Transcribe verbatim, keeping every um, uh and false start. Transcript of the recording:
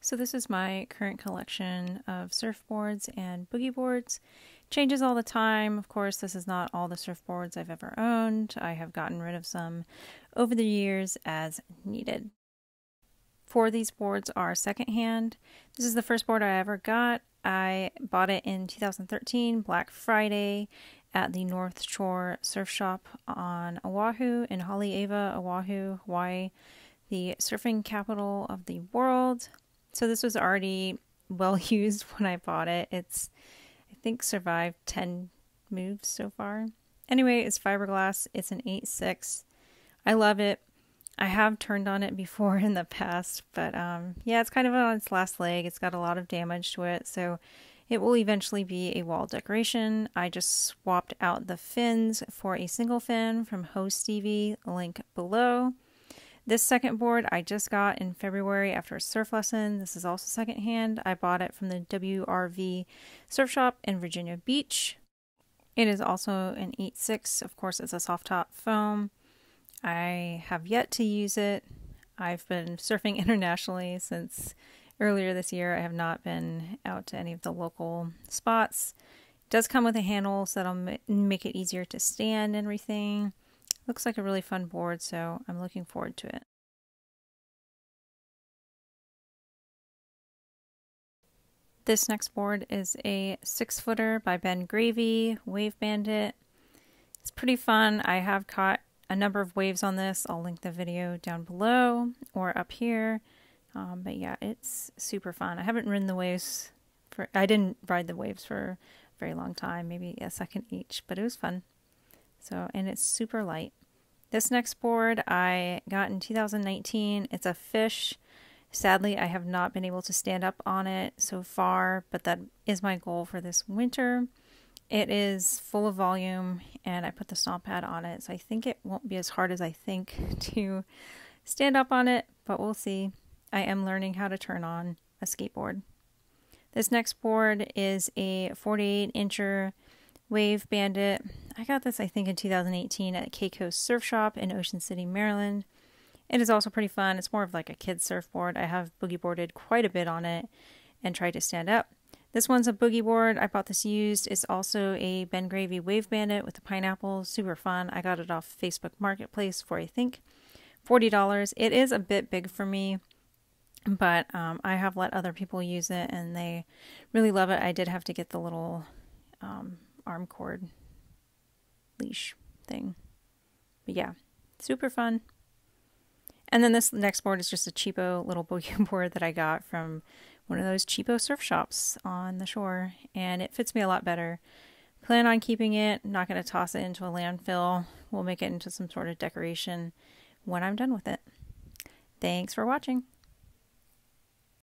So this is my current collection of surfboards and boogie boards. Changes all the time. Of course, this is not all the surfboards I've ever owned. I have gotten rid of some over the years as needed. Four of these boards are secondhand. This is the first board I ever got. I bought it in two thousand thirteen, Black Friday, at the North Shore Surf Shop on Oahu in Haleiwa, Oahu, Hawaii, the surfing capital of the world. So this was already well used when I bought it. It's I think survived ten moves so far. Anyway, it's fiberglass. It's an eight six. I love it. I have turned on it before in the past, but um, yeah, it's kind of on its last leg. It's got a lot of damage to it, so it will eventually be a wall decoration. I just swapped out the fins for a single fin from Ho Stevie, link below. This second board I just got in February after a surf lesson. This is also secondhand. I bought it from the W R V Surf Shop in Virginia Beach. It is also an eight six. Of course, it's a soft top foam. I have yet to use it. I've been surfing internationally since earlier this year. I have not been out to any of the local spots. It does come with a handle, so that'll make it easier to stand and everything. Looks like a really fun board, so I'm looking forward to it. This next board is a six footer by Ben Gravy, Wave Bandit. It's pretty fun. I have caught a number of waves on this. I'll link the video down below or up here. Um, but yeah, it's super fun. I haven't ridden the waves for, I didn't ride the waves for a very long time, maybe a second each, but it was fun. So, and it's super light. This next board I got in two thousand nineteen. It's a fish. Sadly, I have not been able to stand up on it so far, but that is my goal for this winter. It is full of volume, and I put the stomp pad on it, so I think it won't be as hard as I think to stand up on it, but we'll see. I am learning how to turn on a skateboard. This next board is a forty-eight incher Wave Bandit. I got this, I think, in two thousand eighteen at Keiko's Surf Shop in Ocean City, Maryland. It is also pretty fun. It's more of like a kid's surfboard. I have boogie boarded quite a bit on it and tried to stand up. This one's a boogie board. I bought this used. It's also a Ben Gravy Wave Bandit with the pineapple. Super fun. I got it off Facebook Marketplace for, I think, forty dollars. It is a bit big for me, but um, I have let other people use it, and they really love it. I did have to get the little... Um, arm cord leash thing, but yeah, super fun. And then this next board is just a cheapo little boogie board that I got from one of those cheapo surf shops on the shore, and it fits me a lot better. Plan on keeping it. I'm not going to toss it into a landfill. We'll make it into some sort of decoration when I'm done with it. Thanks for watching.